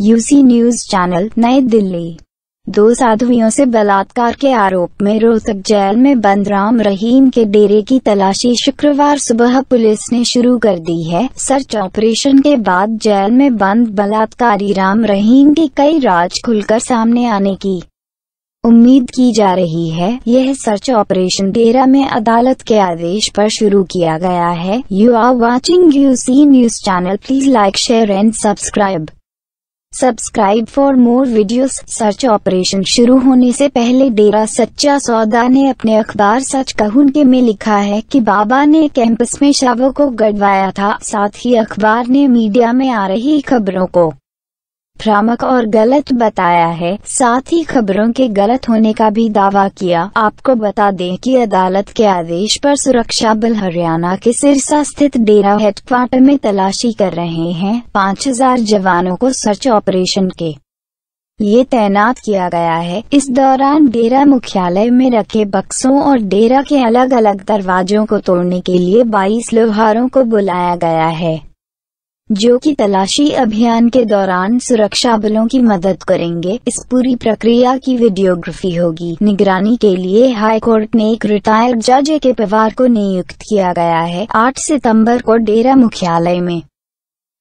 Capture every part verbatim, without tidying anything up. UC news channel नई दिल्ली। दो साध्वियों से बलात्कार के आरोप में रोहतक जेल में बंद राम रहीम के डेरे की तलाशी शुक्रवार सुबह पुलिस ने शुरू कर दी है। सर्च ऑपरेशन के बाद जेल में बंद बलात्कारी राम रहीम की कई राज खुलकर सामने आने की उम्मीद की जा रही है। यह सर्च ऑपरेशन डेरा में अदालत के आदेश पर शुरू किया गया है। You are watching UC news channel, please like, share and subscribe subscribe for more videos. Search operation शुरू होने से पहले डेरा सच्चा सौदा ने अपने अखबार सच कहूं के में लिखा है कि बाबा ने कैंपस में शवों को गड़वाया था। साथ ही अखबार ने मीडिया में आ रही खबरों को भ्रामक और गलत बताया है। साथ ही खबरों के गलत होने का भी दावा किया। आपको बता दें कि अदालत के आदेश पर सुरक्षा बल हरियाणा के सिरसा स्थित डेरा हेडक्वार्टर में तलाशी कर रहे हैं। पाँच हज़ार जवानों को सर्च ऑपरेशन के लिए तैनात किया गया है। इस दौरान डेरा मुख्यालय में रखे बक्सों और डेरा के अलग अलग दरवाजों को तोड़ने के लिए बाईस लोहारों को बुलाया गया है, जो कि तलाशी अभियान के दौरान सुरक्षा बलों की मदद करेंगे। इस पूरी प्रक्रिया की वीडियोग्राफी होगी। निगरानी के लिए हाई कोर्ट ने एक रिटायर्ड जज के परिवार को नियुक्त किया गया है। आठ सितंबर को डेरा मुख्यालय में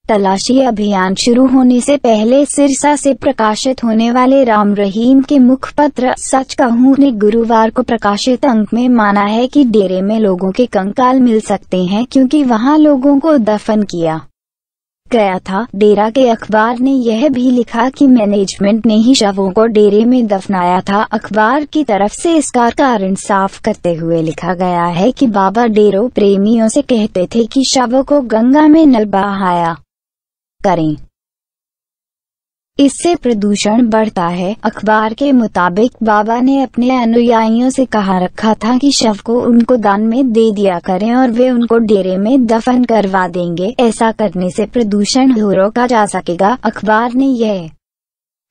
तलाशी अभियान शुरू होने से पहले सिरसा से प्रकाशित होने वाले राम रहीम के मुखपत्र सच कहूं ने गुरुवार को प्रकाशित अंक में माना है कि डेरे में लोगों के कंकाल मिल सकते हैं, क्योंकि वहां लोगों को दफन किया गया था। डेरा के अखबार ने यह भी लिखा कि मैनेजमेंट ने ही शवों को डेरे में दफनाया था। अखबार की तरफ से इसका कारण साफ करते हुए लिखा गया है कि बाबा डेरो प्रेमियों से कहते थे कि शवों को गंगा में न बहाया करें, इससे प्रदूषण बढ़ता है। अखबार के मुताबिक बाबा ने अपने अनुयायियों से कहा रखा था कि शव को उनको दान में दे दिया करें और वे उनको डेरे में दफन करवा देंगे। ऐसा करने से प्रदूषण रोका जा सकेगा। अखबार ने यह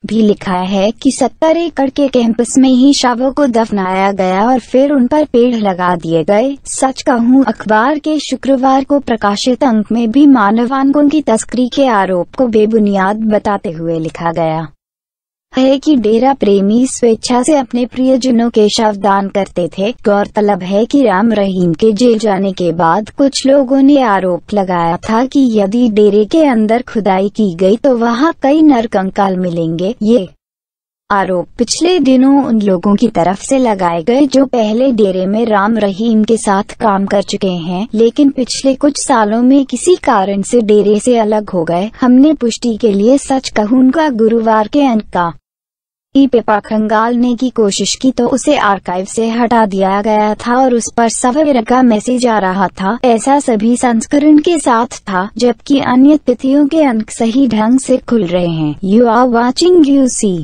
भी लिखा है कि सत्तर एकड़ के कैंपस में ही शवों को दफनाया गया और फिर उन पर पेड़ लगा दिए गए। सच कहूं अखबार के शुक्रवार को प्रकाशित अंक में भी मानवाधिकारों की तस्करी के आरोप को बेबुनियाद बताते हुए लिखा गया है कि डेरा प्रेमी स्वेच्छा से अपने प्रियजनों के शव दान करते थे। गौरतलब है कि राम रहीम के जेल जाने के बाद कुछ लोगों ने आरोप लगाया था कि यदि डेरे के अंदर खुदाई की गई तो वहां कई नर कंकाल मिलेंगे। ये आरोप पिछले दिनों उन लोगों की तरफ से लगाए गए जो पहले डेरे में राम रहीम के साथ काम कर चुके हैं, लेकिन पिछले कुछ सालों में किसी कारण से डेरे से अलग हो गए। हमने पुष्टि के लिए सच कहूं का गुरुवार के अंक का ई पेपर खंगालने की कोशिश की तो उसे आर्काइव से हटा दिया गया था और उस पर सवेरे का मैसेज आ रहा था। ऐसा सभी संस्करण के साथ था, जबकि अन्य तिथियों के अंक सही ढंग से खुल रहे हैं। You are watching UC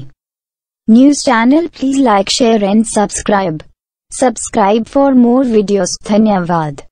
news channel, please like, share and subscribe subscribe for more videos. धन्यवाद।